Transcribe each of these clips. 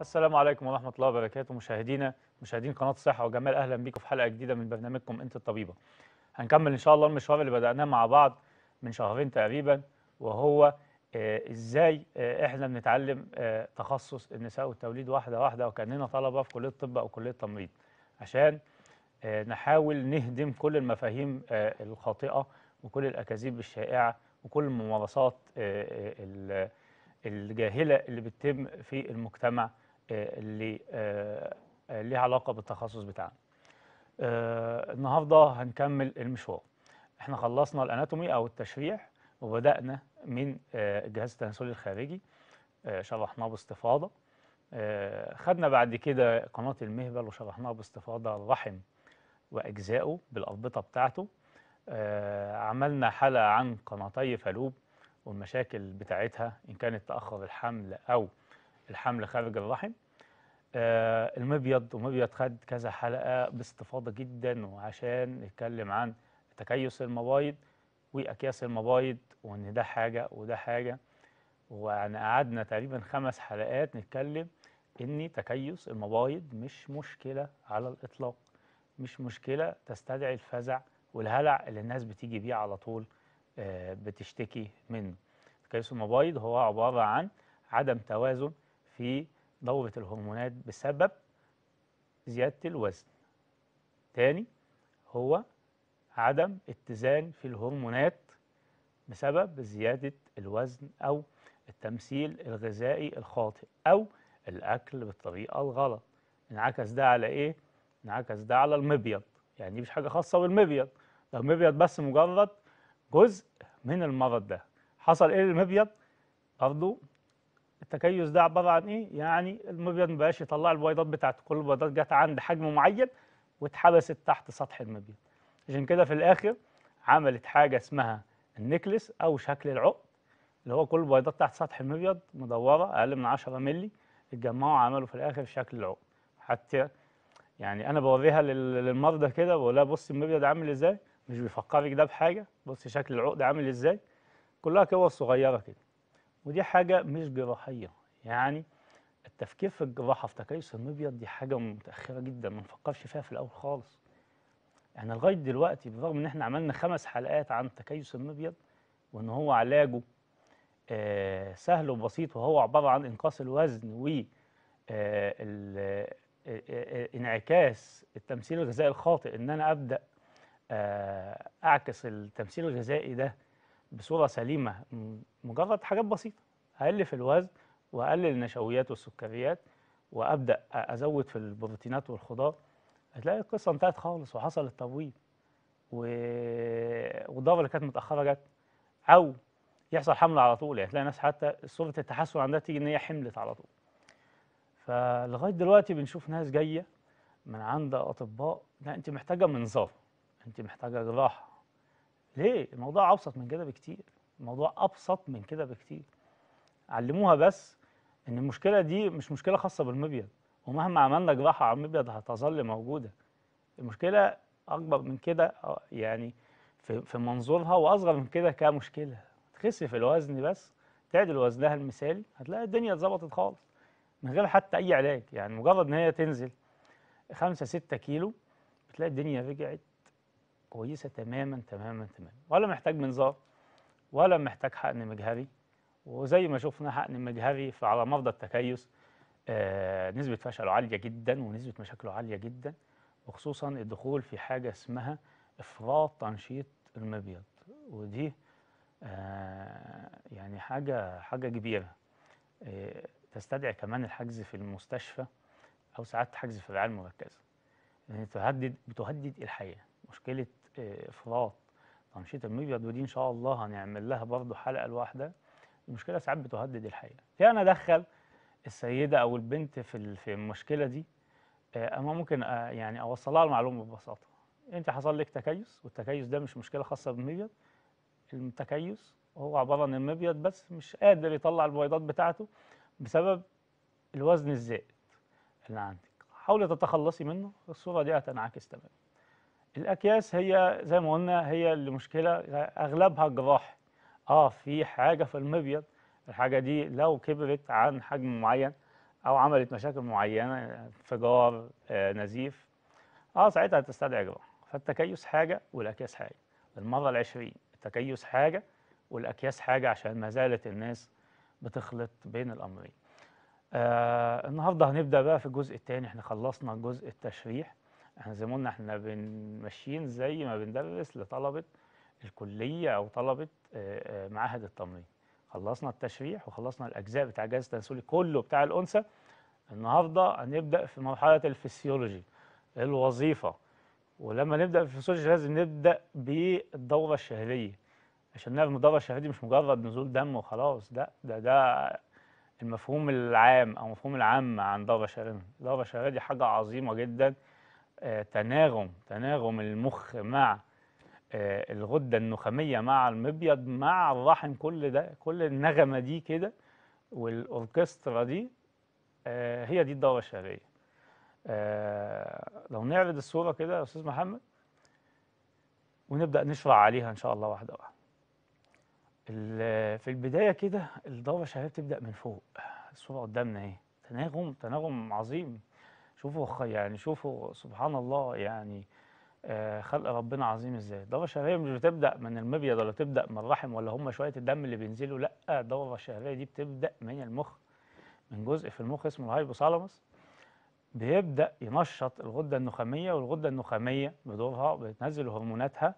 السلام عليكم ورحمة الله وبركاته مشاهدينا، مشاهدين قناة الصحة والجمال، أهلا بيكم في حلقة جديدة من برنامجكم أنتى الطبيبة. هنكمل إن شاء الله المشوار اللي بدأناه مع بعض من شهرين تقريبا، وهو إزاي إحنا بنتعلم تخصص النساء والتوليد واحدة واحدة، وكأننا طلبة في كلية الطب أو كلية التمريض، عشان نحاول نهدم كل المفاهيم الخاطئة وكل الأكاذيب الشائعة وكل الممارسات الجاهلة اللي بتتم في المجتمع اللي ليها علاقة بالتخصص بتاعنا. النهاردة هنكمل المشوار. احنا خلصنا الاناتومي او التشريح، وبدأنا من الجهاز التناسلي الخارجي، شرحناه باستفاضة. خدنا بعد كده قناة المهبل وشرحناها باستفاضة، الرحم وأجزائه بالأربطة بتاعته. عملنا حلقة عن قناتي فالوب والمشاكل بتاعتها إن كانت تأخر الحمل أو الحمل خارج الرحم. المبيض خد كذا حلقة باستفاضة جدا، وعشان نتكلم عن تكيس المبايض وأكياس المبايض، وإن ده حاجة وده حاجة، وأنا قعدنا تقريبا 5 حلقات نتكلم إن تكيس المبايض مش مشكلة على الإطلاق، مش مشكلة تستدعي الفزع والهلع اللي الناس بتيجي بيه على طول بتشتكي منه. تكيس المبايض هو عبارة عن عدم توازن في دورة الهرمونات بسبب زيادة الوزن. تاني، هو عدم اتزان في الهرمونات بسبب زيادة الوزن أو التمثيل الغذائي الخاطئ أو الأكل بالطريقة الغلط. انعكس ده على إيه؟ انعكس ده على المبيض. يعني دي مش حاجة خاصة بالمبيض، ده المبيض بس مجرد جزء من المرض ده. حصل إيه للمبيض؟ برضه التكيس ده عبارة عن إيه؟ يعني المبيض مبقاش يطلع البيضات بتاعته، كل البيضات جت عند حجم معين واتحبست تحت سطح المبيض. عشان كده في الآخر عملت حاجة اسمها النكلس أو شكل العقد، اللي هو كل البيضات تحت سطح المبيض مدورة أقل من 10 مللي، اتجمعوا وعملوا في الآخر شكل العقد. حتى يعني أنا بوريها للمرضى كده بقول لها بصي المبيض عامل إزاي؟ مش بيفكرك ده بحاجة، بصي شكل العقد عامل إزاي؟ كلها كور صغيرة كده. ودي حاجة مش جراحية، يعني التفكير في الجراحة في تكيس المبيض دي حاجة متأخرة جدا، ما نفكرش فيها في الأول خالص. احنا لغاية دلوقتي بالرغم ان احنا عملنا 5 حلقات عن تكيس المبيض وان هو علاجه سهل وبسيط، وهو عبارة عن انقاص الوزن و انعكاس التمثيل الغذائي الخاطئ، ان انا ابدأ اعكس التمثيل الغذائي ده بصورة سليمة، مجرد حاجات بسيطة، اقل في الوزن واقلل النشويات والسكريات وابدأ ازود في البروتينات والخضار، هتلاقي القصة انتهت خالص وحصل التبويب والدورة اللي كانت متأخرة جت، أو يحصل حمل على طول. يعني تلاقي ناس حتى صورة التحسن عندها تيجي إن هي حملت على طول. فلغاية دلوقتي بنشوف ناس جاية من عند أطباء، لا أنت محتاجة منظار، أنت محتاجة جراحة. ليه؟ الموضوع أبسط من كده بكتير، الموضوع أبسط من كده بكتير. علموها بس إن المشكلة دي مش مشكلة خاصة بالمبيض، ومهما عملنا جراحة على المبيض هتظل موجودة. المشكلة أكبر من كده، يعني في منظورها، وأصغر من كده كمشكلة. تخسي في الوزن بس، تعدل وزنها المثالي، هتلاقي الدنيا اتظبطت خالص من غير حتى أي علاج. يعني مجرد إن هي تنزل 5-6 كيلو بتلاقي الدنيا رجعت كويسة تماما تماما تماما، ولا محتاج منظار ولا محتاج حقن مجهري. وزي ما شفنا حقن مجهري على مرضى التكيس نسبة فشله عالية جدا ونسبة مشاكله عالية جدا، وخصوصا الدخول في حاجة اسمها إفراط تنشيط المبيض، ودي يعني حاجة كبيرة، تستدعي كمان الحجز في المستشفى أو ساعات حجز في الرعاية المركزة، يعني بتهدد الحياة. مشكلة إفراط تنشيط المبيض، ودي إن شاء الله هنعمل لها برضه حلقة لوحدها. المشكلة ساعات بتهدد الحياة. فأنا أدخل السيدة أو البنت في المشكلة دي، أما ممكن يعني أوصلها المعلومة ببساطة. أنت حصل لك تكيس، والتكيس ده مش مشكلة خاصة بالمبيض. التكيس هو عبارة عن المبيض بس مش قادر يطلع البيضات بتاعته بسبب الوزن الزائد اللي عندك. حاولي تتخلصي منه، الصورة دي هتنعكس تماما. الأكياس هي زي ما قلنا هي اللي مشكلة أغلبها جراحي. في حاجة في المبيض، الحاجة دي لو كبرت عن حجم معين او عملت مشاكل معينه، انفجار، نزيف، ساعتها هتستدعي جراحه. فالتكيس حاجه والاكياس حاجه. المره ال20 التكيس حاجه والاكياس حاجه، عشان ما زالت الناس بتخلط بين الامرين. النهارده هنبدا بقى في الجزء الثاني. احنا خلصنا جزء التشريح. احنا زي ما قلنا احنا ماشيين زي ما بندرس لطلبه الكليه او طلبه معهد التمريض. خلصنا التشريح وخلصنا الاجزاء بتاع الجهاز التناسلي كله بتاع الانثى. النهارده هنبدا في مرحله الفسيولوجي، الوظيفه. ولما نبدا في الفسيولوجي لازم نبدا بالدوره الشهريه، عشان نعرف ان الدوره الشهريه دي مش مجرد نزول دم وخلاص. ده المفهوم العام او مفهوم العامه عن دوره شهريه. الدوره الشهريه دي حاجه عظيمه جدا. تناغم المخ مع الغده النخاميه مع المبيض مع الرحم، كل ده، كل النغمه دي كده والاوركسترا دي هي دي الدوره الشهريه. لو نعرض الصوره كده يا استاذ محمد ونبدا نشرح عليها ان شاء الله واحده واحده. في البدايه كده الدوره الشهريه بتبدا من فوق. الصوره قدامنا اهي، تناغم عظيم. شوفوا يعني شوفوا سبحان الله، يعني خلق ربنا عظيم ازاي. الدوره الشهريه مش بتبدا من المبيض ولا بتبدا من الرحم ولا هم شويه الدم اللي بينزلوا، لا، الدوره الشهريه دي بتبدا من المخ، من جزء في المخ اسمه الهايبوثالامس. بيبدا ينشط الغده النخاميه، والغده النخاميه بدورها بتنزل هرموناتها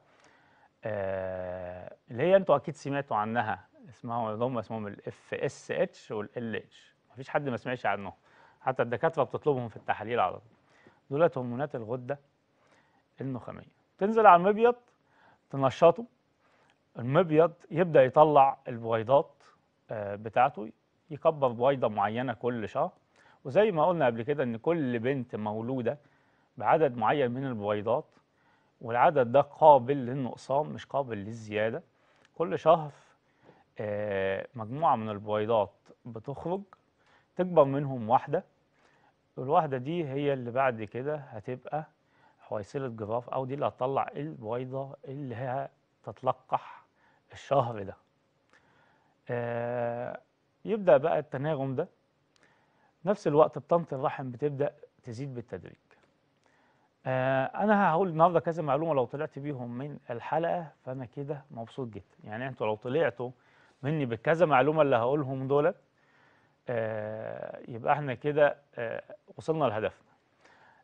اللي هي انتوا اكيد سمعتوا عنها، اسمهم الاف اس اتش والال اتش. مفيش حد ما سمعش عنهم، حتى الدكاتره بتطلبهم في التحاليل على طول. دولت هرمونات الغده النخاميه. تنزل على المبيض تنشطه، المبيض يبدا يطلع البويضات بتاعته، يكبر بويضه معينه كل شهر. وزي ما قلنا قبل كده ان كل بنت مولوده بعدد معين من البويضات، والعدد ده قابل للنقصان مش قابل للزياده. كل شهر مجموعه من البويضات بتخرج، تكبر منهم واحده، والواحده دي هي اللي بعد كده هتبقى حويصلة جراف، او دي اللي هتطلع البويضه اللي هي تتلقح الشهر ده. يبدا بقى التناغم ده. نفس الوقت بطنه الرحم بتبدا تزيد بالتدريج. انا هقول النهارده كذا معلومه، لو طلعت بيهم من الحلقه فانا كده مبسوط جدا. يعني انتوا لو طلعتوا مني بكذا معلومه اللي هقولهم دولت يبقى احنا كده وصلنا لهدفنا.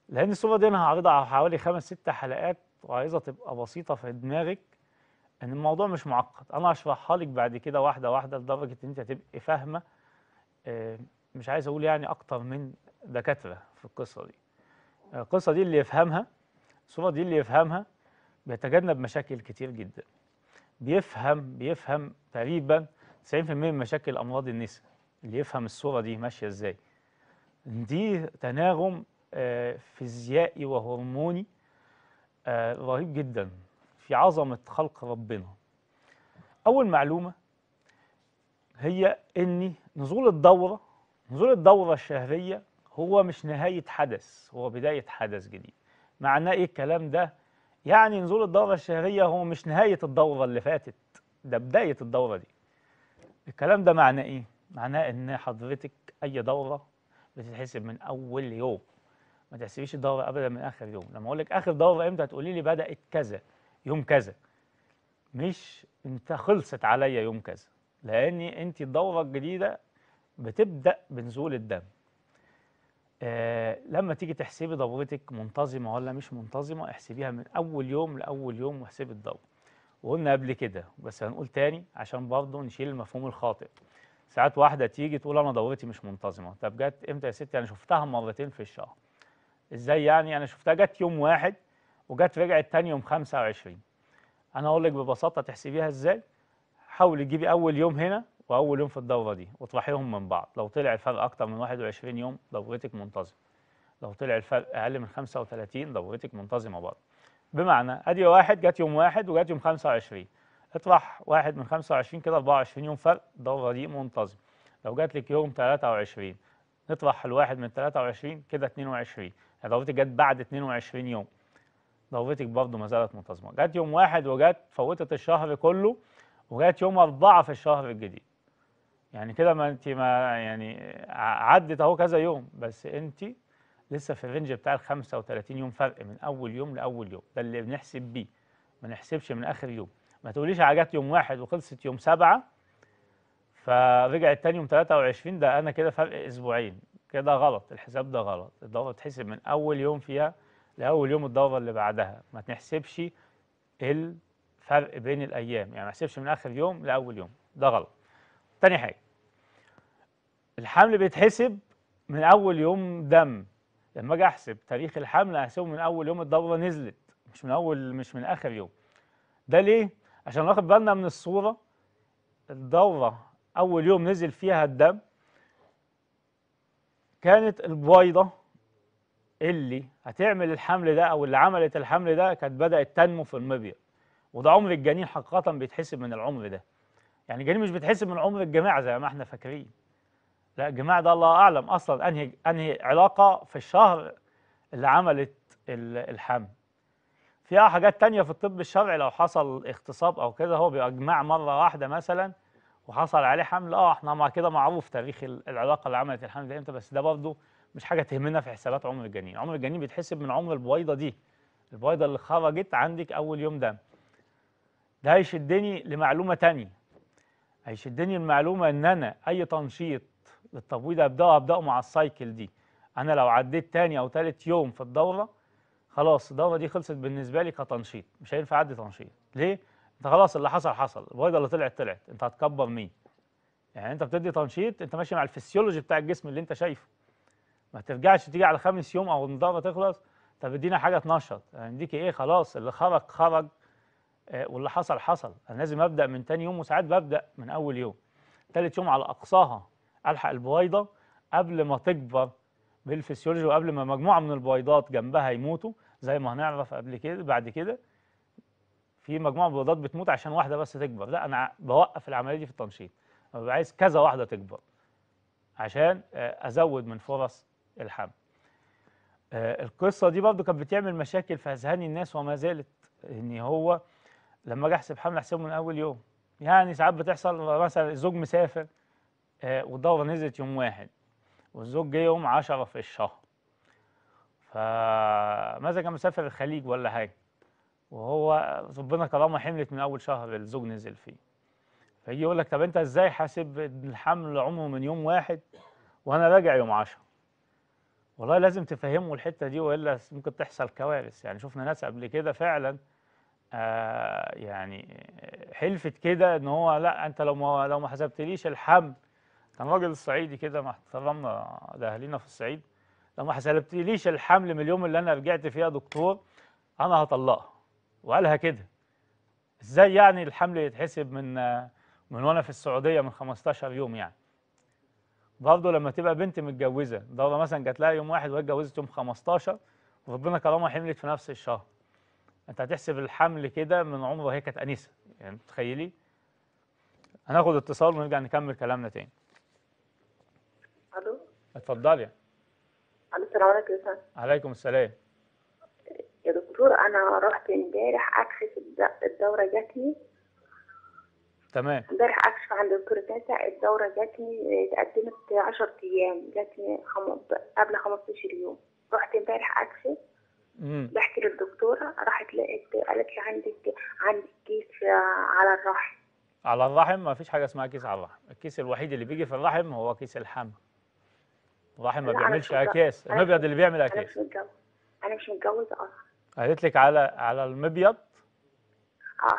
لأن الصورة دي أنا هعرضها على حوالي 5-6 حلقات، وعايزها تبقى بسيطة في دماغك إن الموضوع مش معقد. أنا هشرحها لك بعد كده واحدة واحدة لدرجة إن أنت هتبقي فاهمة، مش عايز أقول يعني أكتر من دكاترة في القصة دي. القصة دي اللي يفهمها، الصورة دي اللي يفهمها بيتجنب مشاكل كتير جدا. بيفهم تقريبا 90% من مشاكل أمراض النساء، اللي يفهم الصورة دي ماشية إزاي. دي تناغم فيزيائي وهرموني رهيب جدا في عظمة خلق ربنا. أول معلومة هي إن نزول الدورة الشهرية هو مش نهاية حدث، هو بداية حدث جديد. معناه إيه الكلام ده؟ يعني نزول الدورة الشهرية هو مش نهاية الدورة اللي فاتت، ده بداية الدورة دي. الكلام ده معناه إيه؟ معناه إن حضرتك أي دورة بتتحسب من أول يوم، ما تحسبيش الدورة أبدا من آخر يوم. لما أقول لك آخر دورة إمتى هتقولي لي بدأت كذا يوم كذا، مش أنت خلصت عليا يوم كذا، لأن أنت الدورة الجديدة بتبدأ بنزول الدم. لما تيجي تحسبي دورتك منتظمة ولا مش منتظمة، احسبيها من أول يوم لأول يوم واحسبي الدورة. وقلنا قبل كده بس هنقول تاني عشان برضه نشيل المفهوم الخاطئ. ساعات واحدة تيجي تقول أنا دورتي مش منتظمة. طب جت إمتى يا ستي؟ أنا شفتها مرتين في الشهر. إزاي يعني؟ أنا شفتها جت يوم واحد وجت رجعت تاني يوم 25. أنا أقول لك ببساطة تحسبيها إزاي؟ حاولي تجيبي أول يوم هنا وأول يوم في الدورة دي واطرحيهم من بعض. لو طلع الفرق أكتر من 21 يوم دورتك منتظمة. لو طلع الفرق أقل من 35 دورتك منتظمة برضه. بمعنى أدي واحد جت يوم واحد وجت يوم 25. اطرح واحد من 25 كده 24 يوم فرق، الدورة دي منتظمة. لو جات لك يوم 23 نطرح الواحد من 23 كده 22، دورتك جت بعد 22 يوم، دورتك برضه ما زالت منتظمة. جت يوم واحد وجت فوتت الشهر كله، وجت يوم 4 في الشهر الجديد. يعني كده ما انت ما يعني عدت اهو كذا يوم، بس انت لسه في الرينج بتاع ال 35 يوم فرق من اول يوم لاول يوم، ده اللي بنحسب بيه، ما نحسبش من اخر يوم. ما تقوليش عجعت يوم واحد وخلصت يوم 7 فرجعت تاني يوم 23، ده انا كده فرق اسبوعين، كده غلط، الحساب ده غلط. الدوره بتحسب من اول يوم فيها لاول يوم الدوره اللي بعدها، ما تحسبش الفرق بين الايام، يعني ما تحسبش من اخر يوم لاول يوم، ده غلط. تاني حاجه، الحمل بيتحسب من اول يوم دم، لما اجي احسب تاريخ الحمل احسبه من اول يوم الدوره نزلت، مش من اخر يوم. ده ليه؟ عشان ناخد بالنا من الصوره. الدوره اول يوم نزل فيها الدم كانت البويضه اللي هتعمل الحمل ده او اللي عملت الحمل ده كانت بدات تنمو في المبيض، وده عمر الجنين حقيقه بيتحسب من العمر ده. يعني الجنين مش بيتحسب من عمر الجماع زي ما احنا فاكرين، لا، الجماع ده الله اعلم اصلا انهي علاقه في الشهر اللي عملت الحمل. فيها حاجات تانية في الطب الشرعي، لو حصل اغتصاب او كده هو بيبقى جماع مره واحده مثلا وحصل عليه حمل، احنا مع كده معروف تاريخ العلاقه اللي عملت الحمل ده امتى، بس ده برضه مش حاجه تهمنا في حسابات عمر الجنين. عمر الجنين بيتحسب من عمر البويضه دي، البويضه اللي خرجت عندك اول يوم دم. ده هيشدني لمعلومه تانية، هيشدني المعلومه ان انا اي تنشيط للتبويض ابداه مع السايكل دي. انا لو عديت تاني او تالت يوم في الدوره خلاص الدوره دي خلصت بالنسبه لي كتنشيط، مش هينفع اعدي تنشيط. ليه؟ انت خلاص اللي حصل حصل، البويضه اللي طلعت، انت هتكبر مين؟ يعني انت بتدي تنشيط، انت ماشي مع الفسيولوجي بتاع الجسم اللي انت شايفه. ما ترجعش تيجي على خامس يوم او الدوره تخلص طب ادينا حاجه تنشط، هنديكي ايه؟ خلاص اللي خرج خرج واللي حصل حصل، انا لازم ابدا من تاني يوم، وساعات ببدا من اول يوم، تالت يوم على اقصاها الحق البويضه قبل ما تكبر بالفسيولوجي، وقبل ما مجموعه من البويضات جنبها يموتوا، زي ما هنعرف قبل كده بعد كده في مجموعه بويضات بتموت عشان واحده بس تكبر، لا انا بوقف العمليه دي في التنشيط، انا ببقى عايز كذا واحده تكبر عشان ازود من فرص الحمل. القصه دي برضو كانت بتعمل مشاكل في اذهان الناس وما زالت، ان هو لما اجي احسب حمل احسبه من اول يوم. يعني ساعات بتحصل مثلا الزوج مسافر والدوره نزلت يوم 1 والزوج جه يوم 10 في الشهر، فماذا كان مسافر الخليج ولا حاجه، وهو ربنا كرامه حملت من اول شهر الزوج نزل فيه، فيجي يقول لك طب انت ازاي حاسب الحمل عمره من يوم 1 وانا راجع يوم 10؟ والله لازم تفهموا الحته دي والا ممكن تحصل كوارث. يعني شفنا ناس قبل كده فعلا يعني حلفت كده ان هو لا انت لو ما حسبتليش الحمل، كان راجل الصعيدي كده محترمنا لاهالينا في الصعيد، لو ما حسبتليش الحمل من اليوم اللي انا رجعت فيه يا دكتور انا هطلقها، وقالها كده. ازاي يعني الحمل يتحسب من وانا في السعوديه من 15 يوم؟ يعني برضه لما تبقى بنت متجوزه دوره مثلا جات لها يوم 1 وهي اتجوزت يوم 15 وربنا كرامها حملت في نفس الشهر، انت هتحسب الحمل كده من عمرها هي كانت انسه، يعني تخيلي. هناخد اتصال ونرجع نكمل كلامنا تاني. الو اتفضلي. السلام عليكم. وعليكم السلام يا دكتور. انا رحت امبارح اكشف الدوره جاتني. تمام. امبارح اكشف عند دكتور تاسع، الدوره جاتني اتقدمت 10 ايام، جاتني قبل 15 يوم. رحت امبارح اكشف، بحكي للدكتوره، راحت لقيت قالت لي عندك كيس على الرحم. على الرحم؟ ما فيش حاجه اسمها كيس على الرحم، الكيس الوحيد اللي بيجي في الرحم هو كيس الحمل. الرحم ما بيعملش اكياس، المبيض اللي بيعمل اكياس. انا مش متجوزه اصلا. قالت لك على المبيض؟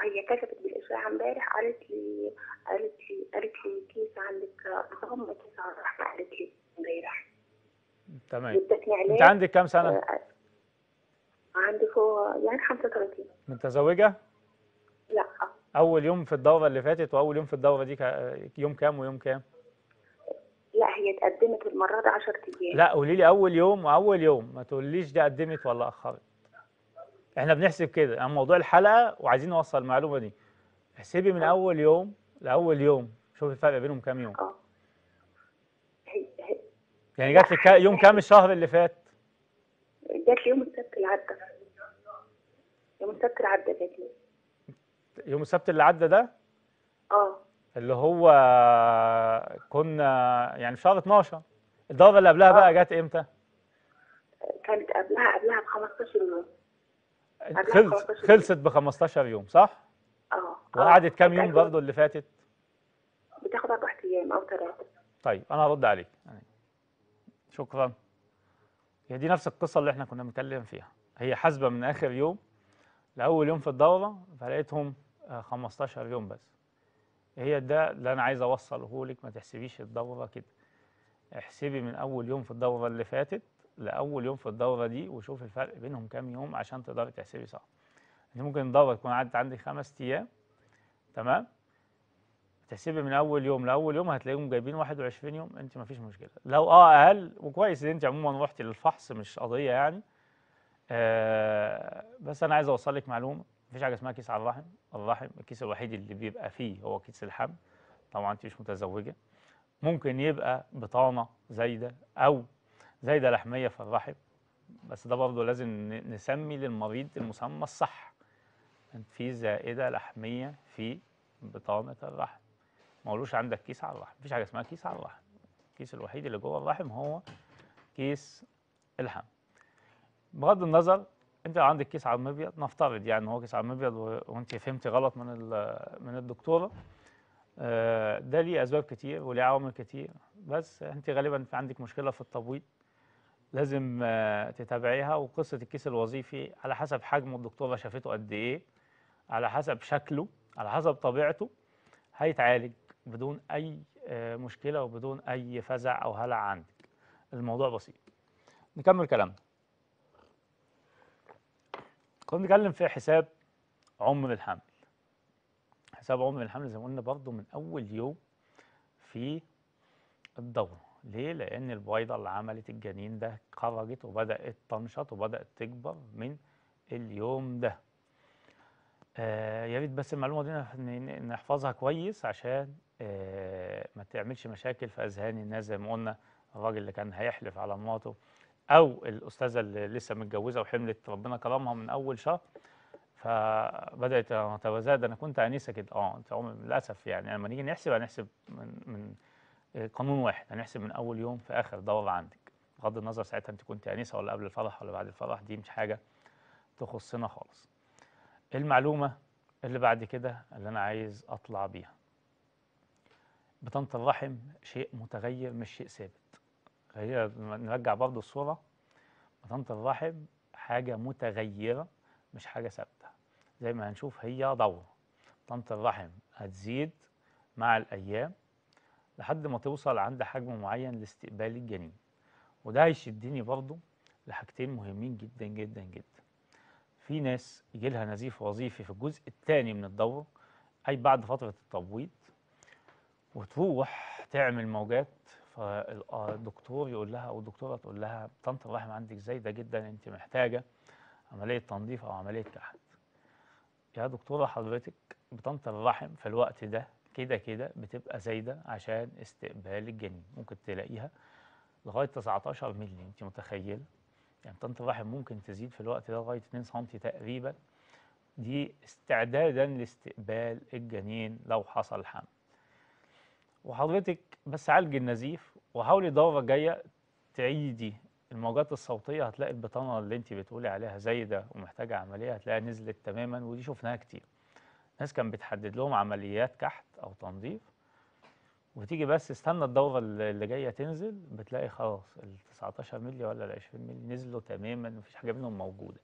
هي كشفت بالاشعه امبارح، قالت لي كيس عندك رقم كيس على الرحم، قالت لي امبارح. تمام. انت عندك كام سنه؟ عندي يعني 35. متزوجه؟ لا. اول يوم في الدوره اللي فاتت واول يوم في الدوره دي يوم كام ويوم كام؟ لا هي اتقدمت المره دي 10 ايام. لا قولي لي اول يوم واول يوم، ما تقوليش ده قدمت ولا اخرت. احنا بنحسب كده، يعني موضوع الحلقه وعايزين نوصل المعلومه دي. احسبي من اول يوم لاول يوم، شوفي الفرق بينهم كام يوم. يعني جات لك يوم كام الشهر اللي فات؟ جات لي يوم السبت اللي عدى. يوم السبت اللي عدى جات لي. يوم السبت اللي عدى ده؟ اللي هو كنا يعني في شهر 12. الدورة اللي قبلها بقى جت امتى؟ كانت قبلها ب 15 يوم. خلصت ب 15 يوم صح؟ وقعدت كام يوم برضه اللي فاتت؟ بتاخد 4 ايام او 3. طيب انا هرد عليك. شكرا. هي دي نفس القصه اللي احنا كنا بنتكلم فيها، هي حاسبه من اخر يوم لاول يوم في الدوره، فلقيتهم 15 يوم بس. هي ده اللي انا عايز اوصله لك، ما تحسبيش الدوره كده، احسبي من اول يوم في الدوره اللي فاتت لاول يوم في الدوره دي وشوفي الفرق بينهم كام يوم عشان تقدري تحسبي صح. انت ممكن الدوره تكون عدت عندك 5 ايام تمام، تحسبي من اول يوم لاول يوم هتلاقيهم جايبين 21 يوم، انت مفيش مشكله لو اقل. وكويس ان انت عموما روحتي للفحص، مش قضيه يعني. بس انا عايز اوصل لك معلومه، مفيش حاجه اسمها كيس على الرحم. الرحم الكيس الوحيد اللي بيبقى فيه هو كيس الحمل. طبعا انت مش متزوجه، ممكن يبقى بطانه زايده او زايده لحميه في الرحم، بس ده برضه لازم نسمي للمريض المسمى الصح. في زائده لحميه في بطانه الرحم، ما قولوش عندك كيس على الرحم، مفيش حاجه اسمها كيس على الرحم. الكيس الوحيد اللي جوه الرحم هو كيس الحمل. بغض النظر انت لو عندك كيس عظم ابيض، نفترض يعني هو كيس عظم ابيض وانت فهمتي غلط من الدكتوره، ده ليه اسباب كتير وليه عوامل كتير، بس انت غالبا في عندك مشكله في التبويض لازم تتابعيها. وقصه الكيس الوظيفي على حسب حجمه، الدكتوره شافته قد ايه، على حسب شكله، على حسب طبيعته، هيتعالج بدون أي مشكلة وبدون أي فزع أو هلع عندك. الموضوع بسيط. نكمل كلامنا. كنا بنتكلم في حساب عمر الحمل. حساب عمر الحمل زي ما قلنا برضه من أول يوم في الدورة. ليه؟ لأن البويضة اللي عملت الجنين ده خرجت وبدأت تنشط وبدأت تكبر من اليوم ده. يا ريت بس المعلومه دي نحفظها كويس عشان ما تعملش مشاكل في اذهان الناس. زي ما قلنا الراجل اللي كان هيحلف على مراته او الاستاذه اللي لسه متجوزه وحملت ربنا كرمها من اول شهر فبدات تتزايد، انا كنت انيسه كده. انت للاسف يعني لما نيجي نحسب هنحسب من قانون واحد، هنحسب من اول يوم في اخر دوره عندك، بغض النظر ساعتها انت كنت انيسه ولا قبل الفرح ولا بعد الفرح، دي مش حاجه تخصنا خالص. المعلومة اللي بعد كده اللي أنا عايز أطلع بيها، بطانة الرحم شيء متغير مش شيء ثابت. نرجع برضه الصورة، بطانة الرحم حاجة متغيرة مش حاجة ثابتة. زي ما هنشوف هي دورة، بطانة الرحم هتزيد مع الأيام لحد ما توصل عند حجم معين لاستقبال الجنين. وده هيشدني برضه لحاجتين مهمين جدا جدا جدا. في ناس يجي لها نزيف وظيفي في الجزء الثاني من الدورة، أي بعد فترة التبويض، وتروح تعمل موجات، فالدكتور يقول لها أو الدكتورة تقول لها بطانة الرحم عندك زايدة جدا، أنت محتاجة عملية تنظيف أو عملية كحد. يا دكتورة حضرتك بطانة الرحم في الوقت ده كده كده بتبقى زايدة عشان استقبال الجنين، ممكن تلاقيها لغاية 19 مللي، أنت متخيلة؟ يعني بطانة الرحم ممكن تزيد في الوقت ده لغاية 2 سم تقريبا، دي استعدادا لاستقبال الجنين لو حصل حمل. وحضرتك بس عالج النزيف وحاولي الدورة الجاية تعيدي الموجات الصوتية، هتلاقي البطانة اللي انت بتقولي عليها زايدة ومحتاجة عملية هتلاقيها نزلت تماما. ودي شفناها كتير، ناس كان بتحدد لهم عمليات كحت أو تنظيف وتيجي بس استنى الدوره اللي جايه تنزل، بتلاقي خلاص ال 19 مللي ولا ال 20 مللي نزلوا تماما، مفيش حاجه منهم موجوده.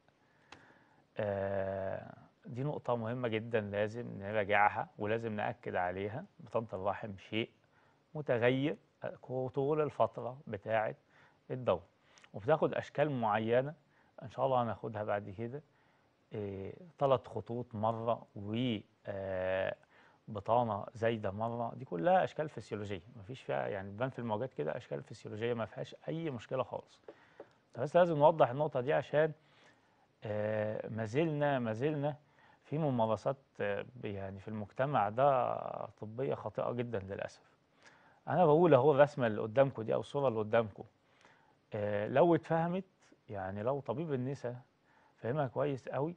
دي نقطه مهمه جدا لازم نراجعها ولازم ناكد عليها. بطانه الرحم شيء متغير طول الفتره بتاعه الدوره، وبتاخد اشكال معينه ان شاء الله هناخدها بعد كده. 3 خطوط مره و بطانه زايده مره، دي كلها اشكال فسيولوجيه مفيش فيها يعني، بان في المواجهات كده اشكال فسيولوجيه ما فيهاش اي مشكله خالص. بس لازم نوضح النقطه دي عشان ما زلنا في ممارسات يعني في المجتمع ده طبيه خاطئه جدا للاسف. انا بقول اهو الرسمه اللي قدامكم دي او الصوره اللي قدامكم، لو اتفهمت يعني لو طبيب النساء فهمها كويس قوي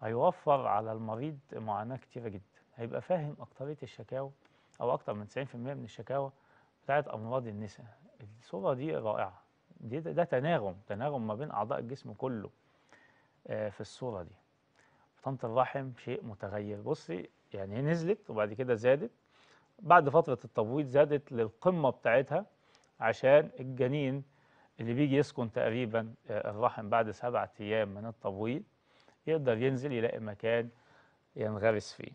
هيوفر على المريض معاناه كتيره جدا. هيبقى فاهم أكترية الشكاوى او اكتر من 90% من الشكاوى بتاعت امراض النساء. الصوره دي رائعه، ده تناغم ما بين اعضاء الجسم كله في الصوره دي. طنط الرحم شيء متغير، بصي يعني نزلت وبعد كده زادت، بعد فتره التبويض زادت للقمه بتاعتها عشان الجنين اللي بيجي يسكن تقريبا الرحم بعد 7 أيام من التبويض يقدر ينزل يلاقي مكان ينغرس فيه.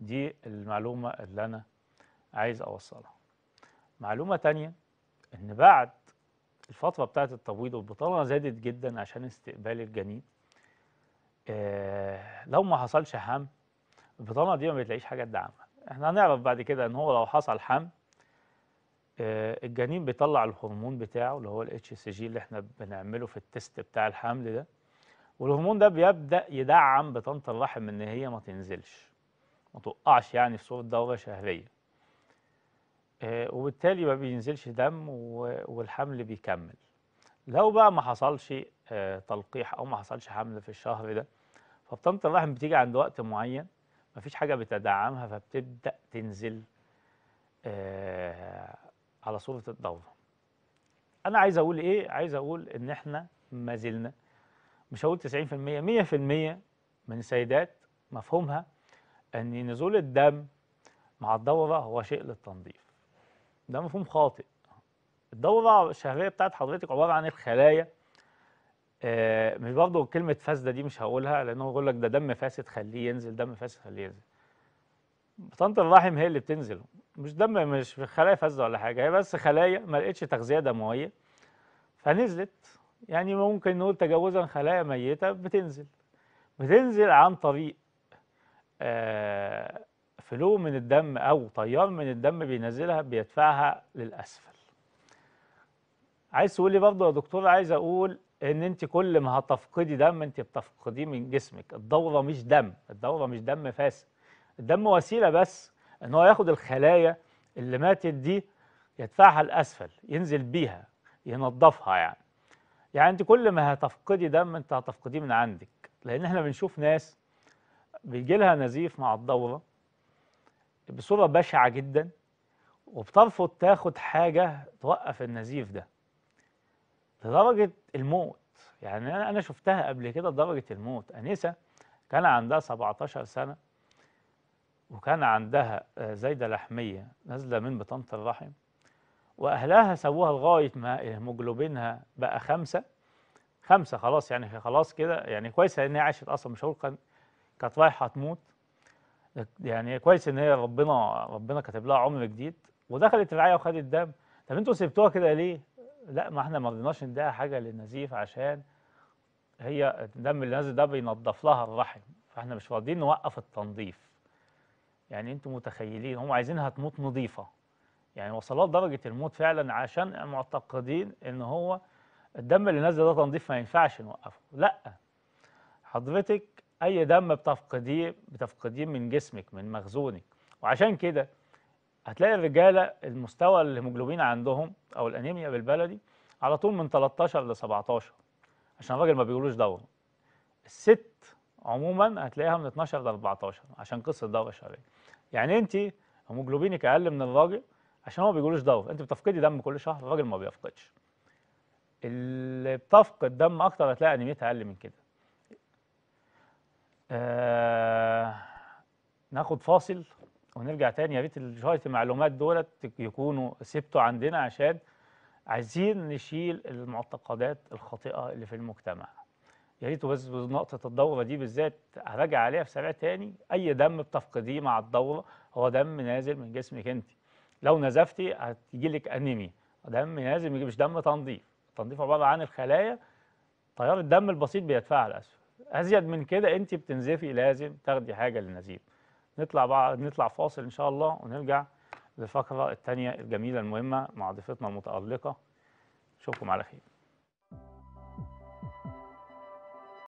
دي المعلومة اللي أنا عايز أوصلها. معلومة تانية إن بعد الفترة بتاعت التبويض والبطالة زادت جدا عشان استقبال الجنين. لو ما حصلش حمل البطالة دي ما بتلاقيش حاجة تدعمها. إحنا هنعرف بعد كده إن هو لو حصل حمل الجنين بيطلع الهرمون بتاعه اللي هو ال HSG اللي احنا بنعمله في التست بتاع الحمل ده، والهرمون ده بيبدأ يدعم بطانة الرحم إن هي ما تنزلش، ما توقعش يعني في صورة دورة شهرية، وبالتالي ما بينزلش دم والحمل بيكمل. لو بقى ما حصلش تلقيح أو ما حصلش حمل في الشهر ده، فبطانة الرحم بتيجي عند وقت معين ما فيش حاجة بتدعمها فبتبدأ تنزل على صورة الدورة. أنا عايز أقول إيه؟ عايز أقول إن إحنا ما زلنا، مش هقول 90%، 100% من السيدات مفهومها أن نزول الدم مع الدورة هو شيء للتنظيف. ده مفهوم خاطئ. الدورة الشهرية بتاعت حضرتك عبارة عن الخلايا، مش برضه كلمة فاسدة دي مش هقولها لأنه بيقول لك ده دم فاسد خليه ينزل، دم فاسد خليه ينزل. بطانة الرحم هي اللي بتنزل، مش دم، مش خلايا فاسدة ولا حاجة، هي بس خلايا ما لقتش تغذية دموية فنزلت، يعني ممكن نقول تجاوزا خلايا ميتة بتنزل عن طريق فلو من الدم أو طيار من الدم بينزلها بيدفعها للأسفل. عايز تقول لي برضه يا دكتور، عايز أقول إن أنت كل ما هتفقدي دم أنت بتفقديه من جسمك. الدورة مش دم، الدورة مش دم فاسد، الدم وسيلة بس إن هو ياخد الخلايا اللي ماتت دي يدفعها للأسفل، ينزل بيها ينظفها. يعني انت كل ما هتفقدي دم انت هتفقديه من عندك، لان احنا بنشوف ناس بيجي لها نزيف مع الدوره بصوره بشعه جدا وبترفض تاخد حاجه توقف النزيف ده لدرجه الموت. يعني انا شفتها قبل كده لدرجه الموت. انسه كان عندها 17 سنه وكان عندها زايده لحميه نازله من بطانه الرحم، واهلها سووها لغايه ما هيموجلوبينها بقى 5 خلاص، يعني خلاص كده، يعني كويس ان هي عاشت اصلا، مش هقول كانت رايحه تموت، يعني كويس ان هي ربنا كاتب لها عمر جديد ودخلت رعايه وخدت الدم. طب انتوا سبتوها كده ليه؟ لا، ما احنا ما رضيناش نديها حاجه للنزيف عشان هي الدم اللي نازل ده بينضف لها الرحم، فاحنا مش راضيين نوقف التنظيف. يعني انتوا متخيلين هم عايزينها تموت نظيفه، يعني وصلها لدرجة الموت فعلا عشان معتقدين ان هو الدم اللي نازل ده تنظيف ما ينفعش نوقفه. لا، حضرتك اي دم بتفقديه من جسمك، من مخزونك، وعشان كده هتلاقي الرجالة المستوى الهيموجلوبين عندهم او الانيميا بالبلدي على طول من 13 ل 17، عشان الراجل ما بيقولوش دورة. الست عموما هتلاقيها من 12 ل 14 عشان قصة الدورة الشهرية. يعني انت هيموجلوبينك اقل من الراجل عشان هو ما بيقولوش دورة، انت بتفقدي دم كل شهر، الراجل ما بيفقدش. اللي بتفقد دم اكتر هتلاقي انيميتها اقل من كده. ناخد فاصل ونرجع تاني. يا ريت شوية المعلومات دولت يكونوا سبتوا عندنا عشان عايزين نشيل المعتقدات الخاطئة اللي في المجتمع. يا ريت بس نقطة الدورة دي بالذات هراجع عليها في سريع تاني. اي دم بتفقديه مع الدورة هو دم نازل من جسمك انت. لو نزفتي هتيجي لك انيميا، دم نازل مش دم تنظيف. التنظيف عباره عن الخلايا تيار الدم البسيط بيدفعها للاسفل. ازيد من كده انت بتنزفي، لازم تاخدي حاجه للنزيف. نطلع فاصل ان شاء الله ونرجع للفقره الثانيه الجميله المهمه مع ضيفتنا المتالقه. اشوفكم على خير.